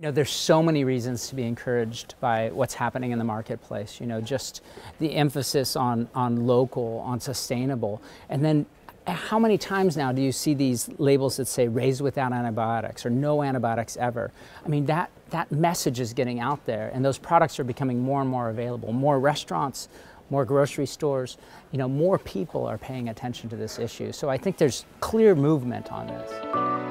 You know, there's so many reasons to be encouraged by what's happening in the marketplace. You know, just the emphasis on local, on sustainable. And then how many times now do you see these labels that say raised without antibiotics or no antibiotics ever? I mean, that message is getting out there, and those products are becoming more and more available. More restaurants, more grocery stores, you know, more people are paying attention to this issue. So I think there's clear movement on this.